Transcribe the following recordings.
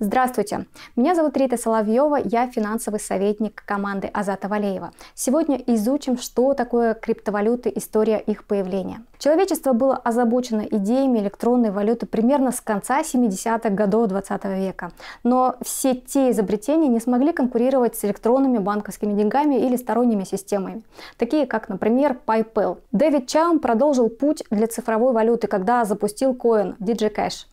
Здравствуйте, меня зовут Рита Соловьева, я финансовый советник команды Азата Валеева. Сегодня изучим, что такое криптовалюты, история их появления. Человечество было озабочено идеями электронной валюты примерно с конца 70-х годов 20 века. Но все те изобретения не смогли конкурировать с электронными банковскими деньгами или сторонними системами, такие как, например, PayPal. Дэвид Чаум продолжил путь для цифровой валюты, когда запустил коин DigiCash.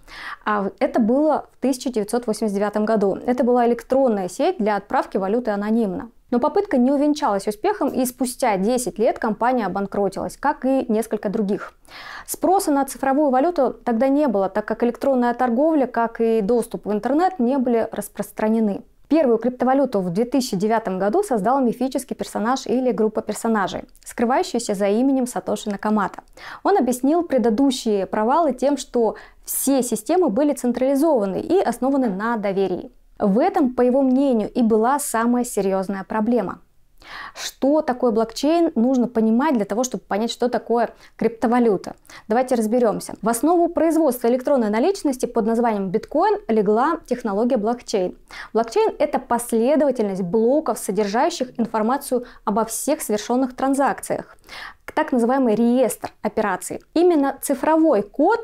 А это было в 1989 году. Это была электронная сеть для отправки валюты анонимно. Но попытка не увенчалась успехом, и спустя 10 лет компания обанкротилась, как и несколько других. Спроса на цифровую валюту тогда не было, так как электронная торговля, как и доступ в интернет, не были распространены. Первую криптовалюту в 2009 году создал мифический персонаж или группа персонажей, скрывающийся за именем Сатоши Накамото. Он объяснил предыдущие провалы тем, что все системы были централизованы и основаны на доверии. В этом, по его мнению, и была самая серьезная проблема. Что такое блокчейн, нужно понимать для того, чтобы понять, что такое криптовалюта. Давайте разберемся. В основу производства электронной наличности под названием биткоин легла технология блокчейн. Блокчейн – это последовательность блоков, содержащих информацию обо всех совершенных транзакциях, так называемый реестр операций. Именно цифровой код,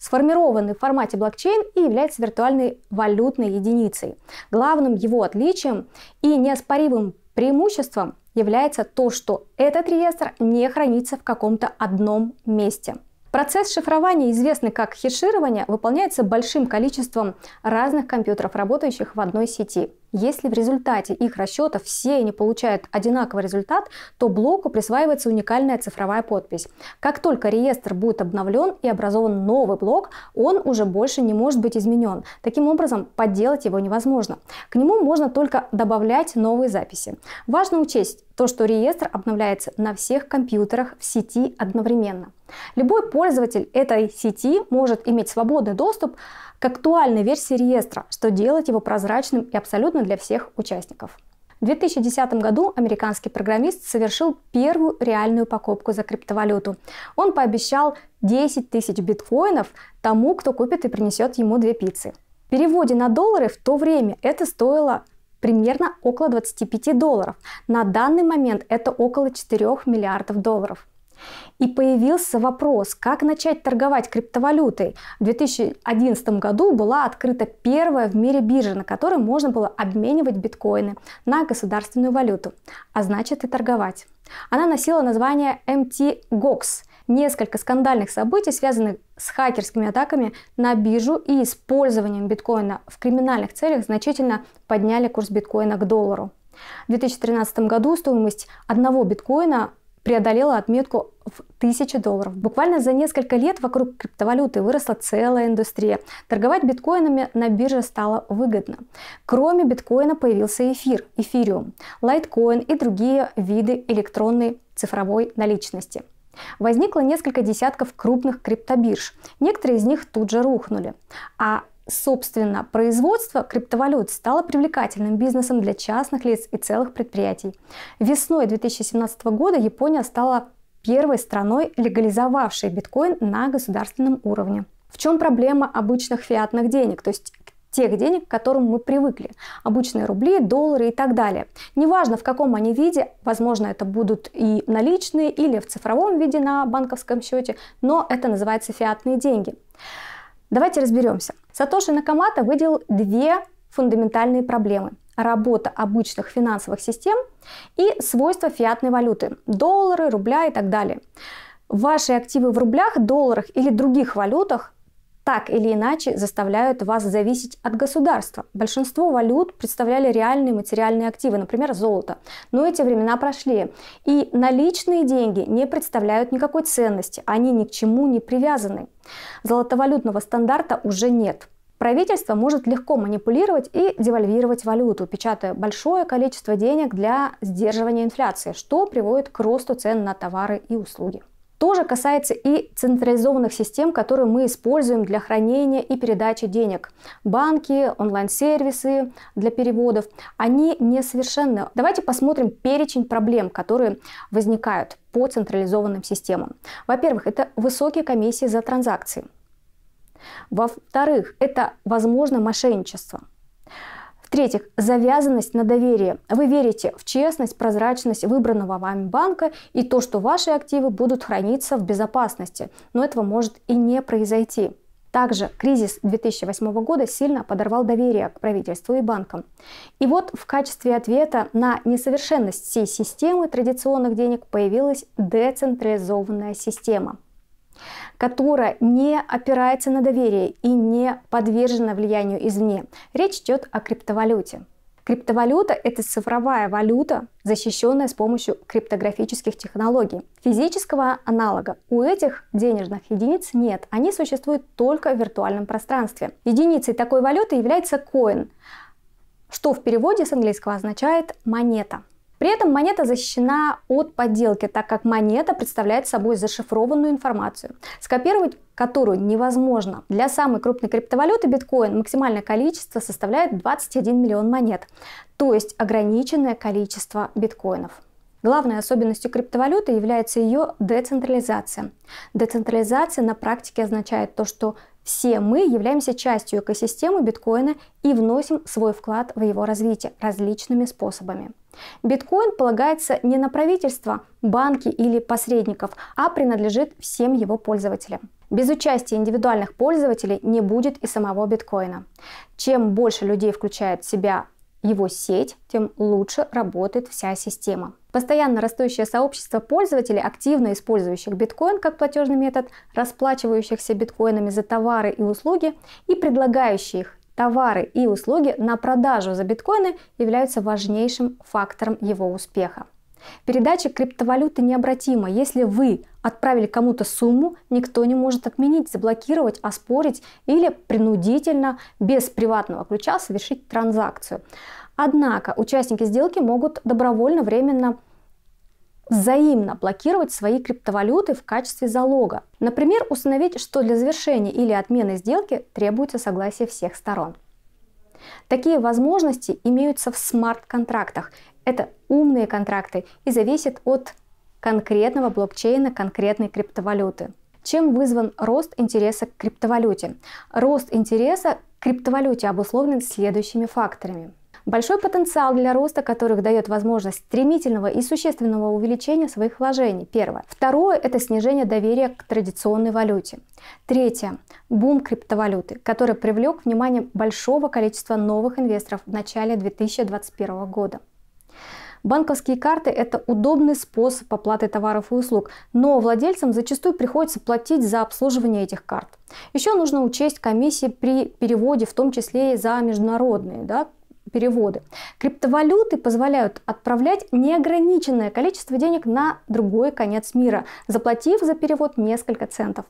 сформированный в формате блокчейн, и является виртуальной валютной единицей. Главным его отличием и неоспоримым преимуществом является то, что этот реестр не хранится в каком-то одном месте. Процесс шифрования, известный как хеширование, выполняется большим количеством разных компьютеров, работающих в одной сети. Если в результате их расчетов все они получают одинаковый результат, то блоку присваивается уникальная цифровая подпись. Как только реестр будет обновлен и образован новый блок, он уже больше не может быть изменен. Таким образом, подделать его невозможно. К нему можно только добавлять новые записи. Важно учесть то, что реестр обновляется на всех компьютерах в сети одновременно. Любой пользователь этой сети может иметь свободный доступ к актуальной версии реестра, что делает его прозрачным и абсолютно для всех участников. В 2010 году американский программист совершил первую реальную покупку за криптовалюту. Он пообещал 10 тысяч биткоинов тому, кто купит и принесет ему 2 пиццы. В переводе на доллары в то время это стоило примерно около $25. На данный момент это около $4 миллиардов. И появился вопрос, как начать торговать криптовалютой. В 2011 году была открыта первая в мире биржа, на которой можно было обменивать биткоины на государственную валюту, а значит и торговать. Она носила название MT Gox. Несколько скандальных событий, связанных с хакерскими атаками на биржу и использованием биткоина в криминальных целях, значительно подняли курс биткоина к доллару. В 2013 году стоимость одного биткоина преодолела отметку в $1000. Буквально за несколько лет вокруг криптовалюты выросла целая индустрия. Торговать биткоинами на бирже стало выгодно. Кроме биткоина появился эфир, эфириум, лайткоин и другие виды электронной цифровой наличности. Возникло несколько десятков крупных криптобирж. Некоторые из них тут же рухнули. А собственно, производство криптовалют стало привлекательным бизнесом для частных лиц и целых предприятий. Весной 2017 года Япония стала первой страной, легализовавшей биткоин на государственном уровне. В чем проблема обычных фиатных денег, то есть тех денег, к которым мы привыкли? Обычные рубли, доллары и так далее. Неважно, в каком они виде, возможно, это будут и наличные, или в цифровом виде на банковском счете, но это называется фиатные деньги. Давайте разберемся. Сатоши Накамото выделил 2 фундаментальные проблемы: работа обычных финансовых систем и свойства фиатной валюты, доллары, рубля и так далее. Ваши активы в рублях, долларах или других валютах так или иначе заставляют вас зависеть от государства. Большинство валют представляли реальные материальные активы, например, золото. Но эти времена прошли, и наличные деньги не представляют никакой ценности, они ни к чему не привязаны. Золотовалютного стандарта уже нет. Правительство может легко манипулировать и девальвировать валюту, печатая большое количество денег для сдерживания инфляции, что приводит к росту цен на товары и услуги. То же касается и централизованных систем, которые мы используем для хранения и передачи денег. Банки, онлайн-сервисы для переводов, они несовершенны. Давайте посмотрим перечень проблем, которые возникают по централизованным системам. Во-первых, это высокие комиссии за транзакции. Во-вторых, это возможное мошенничество. В-третьих, завязанность на доверие. Вы верите в честность, прозрачность выбранного вами банка и то, что ваши активы будут храниться в безопасности, но этого может и не произойти. Также кризис 2008 года сильно подорвал доверие к правительству и банкам. И вот в качестве ответа на несовершенность всей системы традиционных денег появилась децентрализованная система, которая не опирается на доверие и не подвержена влиянию извне. Речь идет о криптовалюте. Криптовалюта – это цифровая валюта, защищенная с помощью криптографических технологий. Физического аналога у этих денежных единиц нет, они существуют только в виртуальном пространстве. Единицей такой валюты является коин, что в переводе с английского означает «монета». При этом монета защищена от подделки, так как монета представляет собой зашифрованную информацию, скопировать которую невозможно. Для самой крупной криптовалюты биткоин максимальное количество составляет 21 миллион монет, то есть ограниченное количество биткоинов. Главной особенностью криптовалюты является ее децентрализация. Децентрализация на практике означает то, что все мы являемся частью экосистемы биткоина и вносим свой вклад в его развитие различными способами. Биткоин полагается не на правительство, банки или посредников, а принадлежит всем его пользователям. Без участия индивидуальных пользователей не будет и самого биткоина. Чем больше людей включает в себя его сеть, тем лучше работает вся система. Постоянно растущее сообщество пользователей, активно использующих биткоин как платежный метод, расплачивающихся биткоинами за товары и услуги и предлагающих их товары и услуги на продажу за биткоины, являются важнейшим фактором его успеха. Передача криптовалюты необратима. Если вы отправили кому-то сумму, никто не может отменить, заблокировать, оспорить или принудительно без приватного ключа совершить транзакцию. Однако участники сделки могут добровольно, временно, взаимно блокировать свои криптовалюты в качестве залога. Например, установить, что для завершения или отмены сделки требуется согласие всех сторон. Такие возможности имеются в смарт-контрактах. Это умные контракты и зависят от конкретного блокчейна, конкретной криптовалюты. Чем вызван рост интереса к криптовалюте? Рост интереса к криптовалюте обусловлен следующими факторами. Большой потенциал для роста, которых дает возможность стремительного и существенного увеличения своих вложений. Первое. Второе – это снижение доверия к традиционной валюте. Третье – бум криптовалюты, который привлек внимание большого количества новых инвесторов в начале 2021 года. Банковские карты – это удобный способ оплаты товаров и услуг, но владельцам зачастую приходится платить за обслуживание этих карт. Еще нужно учесть комиссии при переводе, в том числе и за международные, переводы. Криптовалюты позволяют отправлять неограниченное количество денег на другой конец мира, заплатив за перевод несколько центов.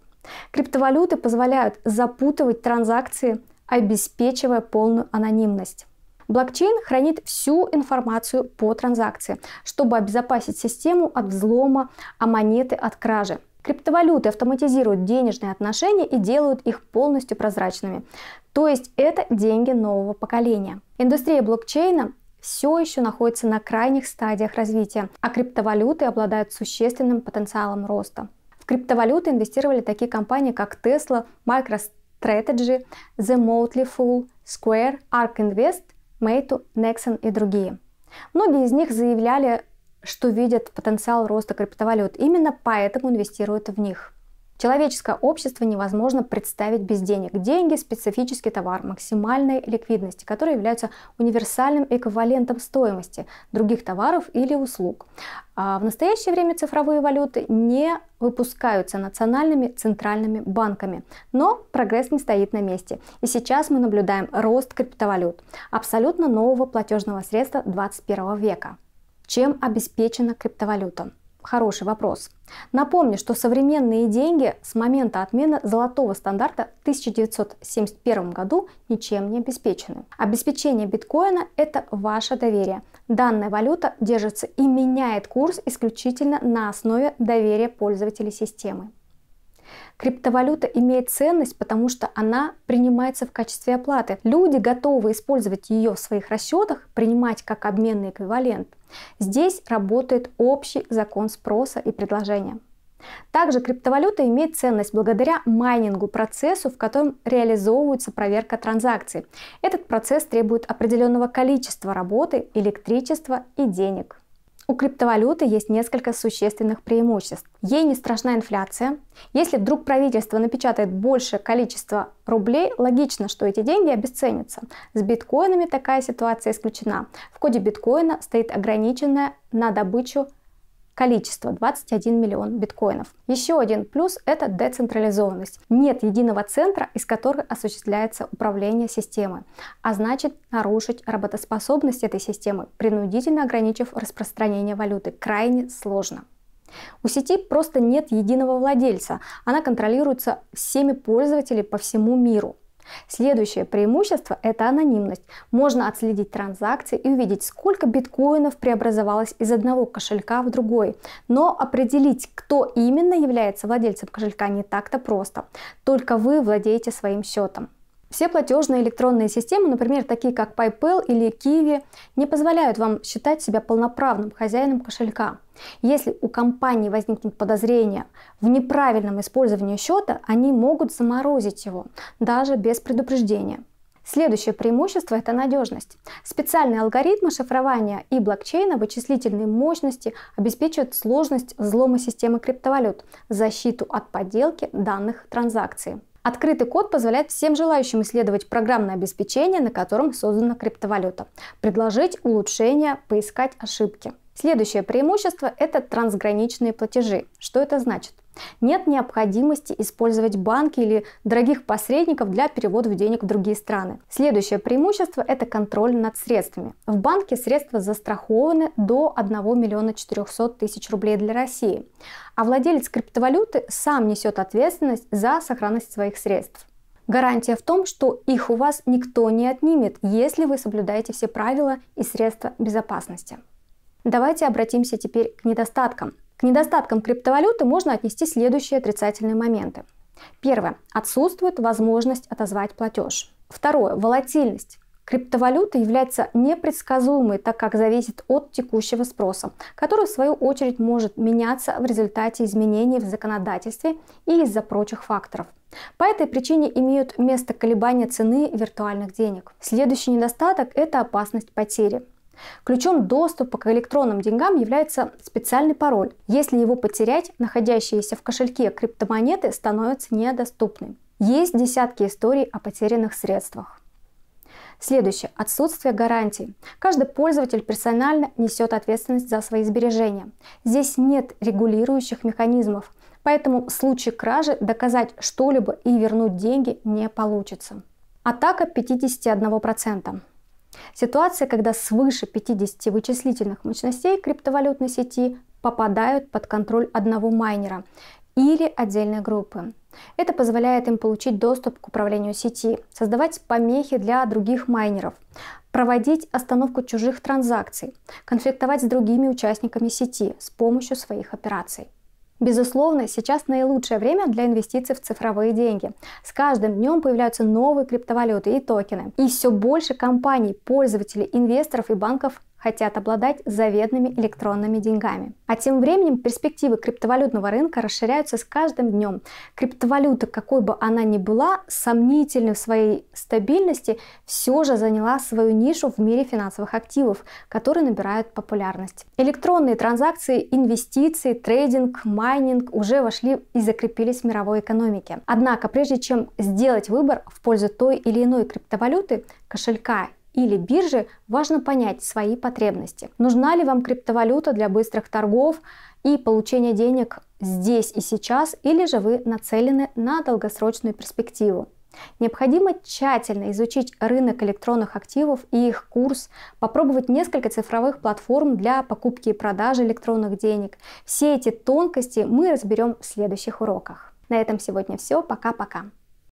Криптовалюты позволяют запутывать транзакции, обеспечивая полную анонимность. Блокчейн хранит всю информацию по транзакции, чтобы обезопасить систему от взлома, а монеты от кражи. Криптовалюты автоматизируют денежные отношения и делают их полностью прозрачными. То есть это деньги нового поколения. Индустрия блокчейна все еще находится на крайних стадиях развития, а криптовалюты обладают существенным потенциалом роста. В криптовалюты инвестировали такие компании, как Tesla, MicroStrategy, The Motley Fool, Square, Ark Invest, Mateo, Nexon и другие. Многие из них заявляли, что видят потенциал роста криптовалют, именно поэтому инвестируют в них. Человеческое общество невозможно представить без денег. Деньги – специфический товар максимальной ликвидности, который является универсальным эквивалентом стоимости других товаров или услуг. А в настоящее время цифровые валюты не выпускаются национальными центральными банками. Но прогресс не стоит на месте. И сейчас мы наблюдаем рост криптовалют – абсолютно нового платежного средства 21 века. Чем обеспечена криптовалюта? Хороший вопрос. Напомню, что современные деньги с момента отмены золотого стандарта в 1971 году ничем не обеспечены. Обеспечение биткоина – это ваше доверие. Данная валюта держится и меняет курс исключительно на основе доверия пользователей системы. Криптовалюта имеет ценность, потому что она принимается в качестве оплаты. Люди готовы использовать ее в своих расчетах, принимать как обменный эквивалент. Здесь работает общий закон спроса и предложения. Также криптовалюта имеет ценность благодаря майнингу, процессу, в котором реализовывается проверка транзакций. Этот процесс требует определенного количества работы, электричества и денег. У криптовалюты есть несколько существенных преимуществ. Ей не страшна инфляция. Если вдруг правительство напечатает большее количество рублей, логично, что эти деньги обесценятся. С биткоинами такая ситуация исключена. В коде биткоина стоит ограниченное на добычу количество 21 миллион биткоинов. Еще один плюс – это децентрализованность. Нет единого центра, из которого осуществляется управление системой, а значит нарушить работоспособность этой системы, принудительно ограничив распространение валюты, крайне сложно. У сети просто нет единого владельца, она контролируется всеми пользователями по всему миру. Следующее преимущество – это анонимность. Можно отследить транзакции и увидеть, сколько биткоинов преобразовалось из одного кошелька в другой. Но определить, кто именно является владельцем кошелька, не так-то просто. Только вы владеете своим счетом. Все платежные электронные системы, например, такие как PayPal или Kiwi, не позволяют вам считать себя полноправным хозяином кошелька. Если у компании возникнут подозрения в неправильном использовании счета, они могут заморозить его, даже без предупреждения. Следующее преимущество – это надежность. Специальные алгоритмы шифрования и блокчейна вычислительной мощности обеспечивают сложность взлома системы криптовалют, защиту от подделки данных транзакций. Открытый код позволяет всем желающим исследовать программное обеспечение, на котором создана криптовалюта, предложить улучшения, поискать ошибки. Следующее преимущество – это трансграничные платежи. Что это значит? Нет необходимости использовать банки или дорогих посредников для переводов денег в другие страны. Следующее преимущество – это контроль над средствами. В банке средства застрахованы до 1 миллиона 400 тысяч рублей для России, а владелец криптовалюты сам несет ответственность за сохранность своих средств. Гарантия в том, что их у вас никто не отнимет, если вы соблюдаете все правила и средства безопасности. Давайте обратимся теперь к недостаткам. К недостаткам криптовалюты можно отнести следующие отрицательные моменты. Первое. Отсутствует возможность отозвать платеж. Второе. Волатильность. Криптовалюта является непредсказуемой, так как зависит от текущего спроса, который в свою очередь может меняться в результате изменений в законодательстве и из-за прочих факторов. По этой причине имеют место колебания цены виртуальных денег. Следующий недостаток – это опасность потери. Ключом доступа к электронным деньгам является специальный пароль. Если его потерять, находящиеся в кошельке криптомонеты становятся недоступны. Есть десятки историй о потерянных средствах. Следующее. Отсутствие гарантий. Каждый пользователь персонально несет ответственность за свои сбережения. Здесь нет регулирующих механизмов, поэтому в случае кражи доказать что-либо и вернуть деньги не получится. Атака 51%. Ситуация, когда свыше 50 вычислительных мощностей криптовалютной сети попадают под контроль одного майнера или отдельной группы. Это позволяет им получить доступ к управлению сети, создавать помехи для других майнеров, проводить остановку чужих транзакций, конфликтовать с другими участниками сети с помощью своих операций. Безусловно, сейчас наилучшее время для инвестиций в цифровые деньги. С каждым днем появляются новые криптовалюты и токены. И все больше компаний, пользователей, инвесторов и банков хотят обладать заветными электронными деньгами. А тем временем перспективы криптовалютного рынка расширяются с каждым днем. Криптовалюта, какой бы она ни была, сомнительной в своей стабильности, все же заняла свою нишу в мире финансовых активов, которые набирают популярность. Электронные транзакции, инвестиции, трейдинг, майнинг уже вошли и закрепились в мировой экономике. Однако, прежде чем сделать выбор в пользу той или иной криптовалюты, кошелька или бирже, важно понять свои потребности. Нужна ли вам криптовалюта для быстрых торгов и получения денег здесь и сейчас, или же вы нацелены на долгосрочную перспективу? Необходимо тщательно изучить рынок электронных активов и их курс, попробовать несколько цифровых платформ для покупки и продажи электронных денег. Все эти тонкости мы разберем в следующих уроках. На этом сегодня все. Пока-пока.